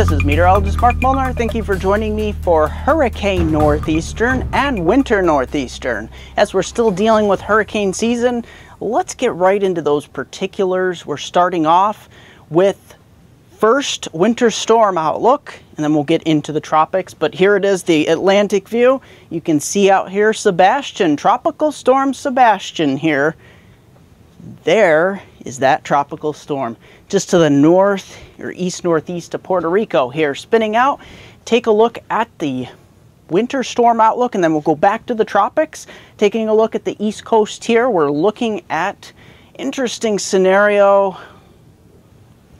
This is meteorologist Mark Molnar. Thank you for joining me for Hurricane Northeastern and Winter Northeastern. As we're still dealing with hurricane season, let's get right into those particulars. We're starting off with first winter storm outlook, and then we'll get into the tropics. But here it is, the Atlantic view. You can see out here Sebastien, Tropical Storm Sebastien here. There is that tropical storm just to the north or east northeast of Puerto Rico here spinning out. Take a look at the winter storm outlook, and then we'll go back to the tropics. Taking a look at the east coast here, we're looking at interesting scenario.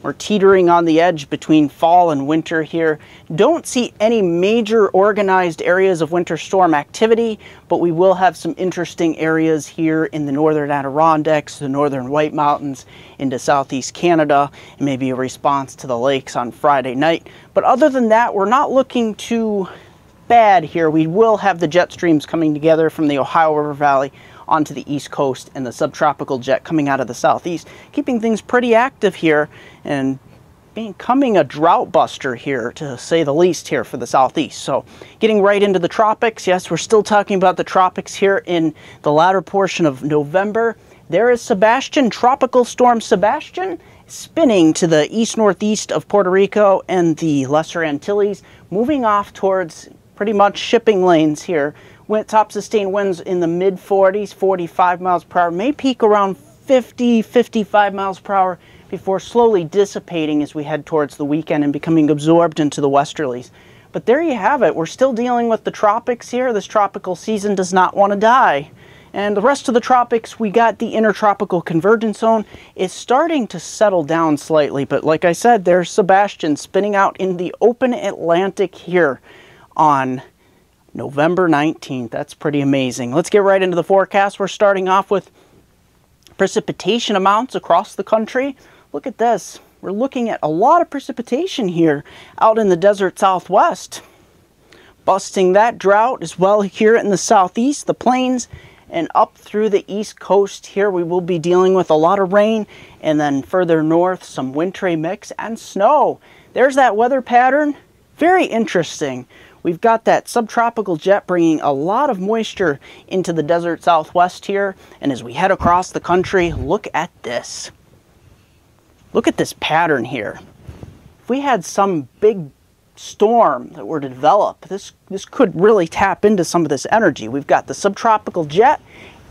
We're teetering on the edge between fall and winter here. Don't see any major organized areas of winter storm activity, but we will have some interesting areas here in the northern Adirondacks, the northern White Mountains, into southeast Canada, and maybe a response to the lakes on Friday night. But other than that, we're not looking too bad here. We will have the jet streams coming together from the Ohio River Valley onto the east coast, and the subtropical jet coming out of the southeast, keeping things pretty active here and becoming a drought buster here, to say the least, here for the southeast. So getting right into the tropics. Yes, we're still talking about the tropics here in the latter portion of November. There is Sebastien, Tropical Storm Sebastien, spinning to the east northeast of Puerto Rico and the Lesser Antilles, moving off towards pretty much shipping lanes here. Top sustained winds in the mid 40s, 45 miles per hour, may peak around 50, 55 miles per hour before slowly dissipating as we head towards the weekend and becoming absorbed into the westerlies. But there you have it. We're still dealing with the tropics here. This tropical season does not want to die. And the rest of the tropics, we got the intertropical convergence zone. It's starting to settle down slightly, but like I said, there's Sebastien spinning out in the open Atlantic here on November 19th. That's pretty amazing. Let's get right into the forecast. We're starting off with precipitation amounts across the country. Look at this. We're looking at a lot of precipitation here out in the desert southwest, busting that drought as well here in the southeast, the plains, and up through the east coast here. We will be dealing with a lot of rain, and then further north, some wintry mix and snow. There's that weather pattern. Very interesting. We've got that subtropical jet bringing a lot of moisture into the desert southwest here. And as we head across the country, look at this. Look at this pattern here. If we had some big storm that were to develop, this could really tap into some of this energy. We've got the subtropical jet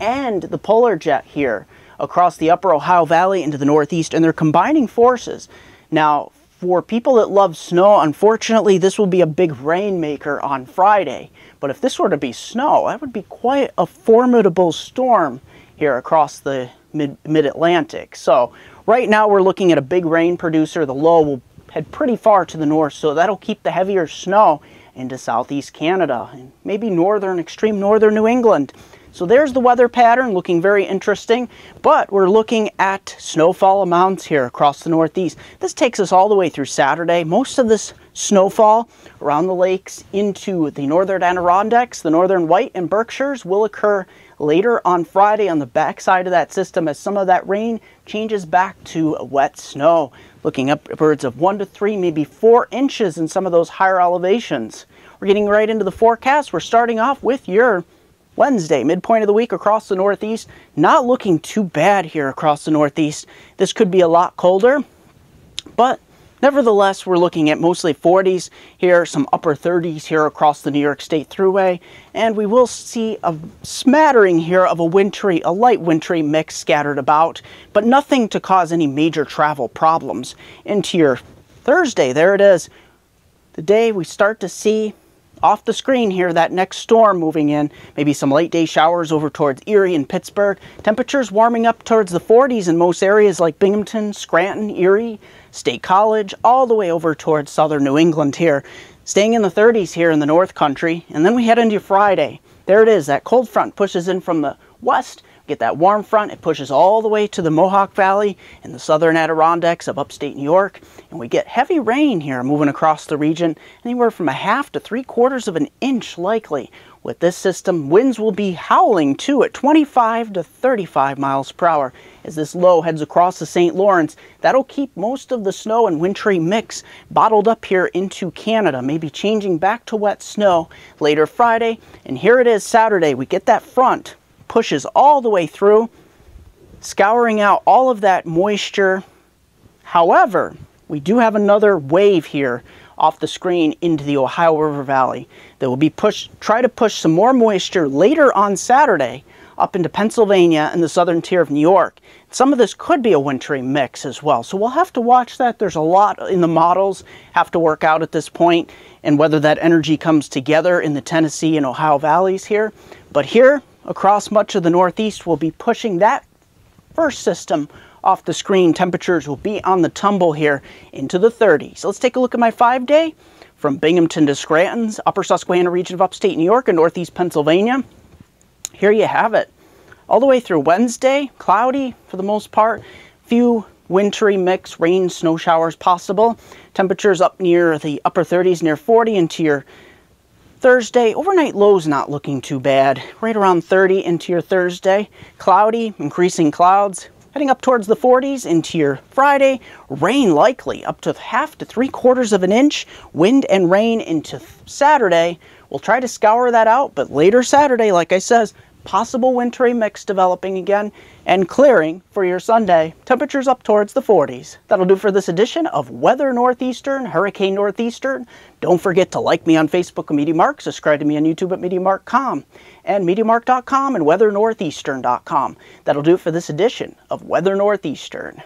and the polar jet here across the upper Ohio Valley into the northeast, and they're combining forces. Now, for people that love snow, unfortunately, this will be a big rainmaker on Friday. But if this were to be snow, that would be quite a formidable storm here across the mid-Atlantic. So right now we're looking at a big rain producer. The low will head pretty far to the north, so that'll keep the heavier snow into southeast Canada and maybe northern, extreme northern New England. So there's the weather pattern, looking very interesting, but we're looking at snowfall amounts here across the northeast. This takes us all the way through Saturday. Most of this snowfall around the lakes into the northern Adirondacks, the northern White and Berkshires, will occur later on Friday on the backside of that system as some of that rain changes back to wet snow, looking upwards of 1 to 3, maybe 4 inches in some of those higher elevations. We're getting right into the forecast. We're starting off with your Wednesday, midpoint of the week across the northeast. Not looking too bad here across the northeast. This could be a lot colder, but nevertheless, we're looking at mostly 40s here, some upper 30s here across the New York State Thruway, and we will see a smattering here of a light wintry mix scattered about, but nothing to cause any major travel problems. Into your Thursday, there it is, the day we start to see off the screen here that next storm moving in, maybe some late day showers over towards Erie and Pittsburgh. Temperatures warming up towards the 40s in most areas like Binghamton, Scranton, Erie, State College, all the way over towards southern New England here, staying in the 30s here in the North Country. And then we head into Friday. There it is, that cold front pushes in from the west. Get that warm front, it pushes all the way to the Mohawk Valley and the southern Adirondacks of upstate New York, and we get heavy rain here moving across the region, anywhere from a half to 3/4 of an inch likely. With this system, winds will be howling too at 25 to 35 miles per hour. As this low heads across the St. Lawrence, that'll keep most of the snow and wintry mix bottled up here into Canada, maybe changing back to wet snow later Friday. And here it is Saturday. We get that front, pushes all the way through, scouring out all of that moisture. However, we do have another wave here off the screen into the Ohio River Valley that will be try to push some more moisture later on Saturday up into Pennsylvania and the southern tier of New York. Some of this could be a wintry mix as well, so we'll have to watch that. There's a lot in the models have to work out at this point, and whether that energy comes together in the Tennessee and Ohio valleys here. But here across much of the Northeast, we'll be pushing that first system off the screen. Temperatures will be on the tumble here into the 30s. Let's take a look at my 5-day from Binghamton to Scranton's upper Susquehanna region of upstate New York and northeast Pennsylvania. Here you have it all the way through Wednesday. Cloudy for the most part, few wintry mix, rain, snow showers possible. Temperatures up near the upper 30s, near 40 into your Thursday. Overnight lows not looking too bad, right around 30 into your Thursday. Cloudy, increasing clouds. Heading up towards the 40s into your Friday, rain likely up to half to 3/4 of an inch, wind and rain into Saturday. We'll try to scour that out, but later Saturday, like I says, possible wintry mix developing again and clearing for your Sunday. Temperatures up towards the 40s. That'll do for this edition of Weather Northeastern, Hurricane Northeastern. Don't forget to like me on Facebook at Meteor Mark, subscribe to me on YouTube at MeteorMark.com and MeteorMark.com and WeatherNortheastern.com. That'll do it for this edition of Weather Northeastern.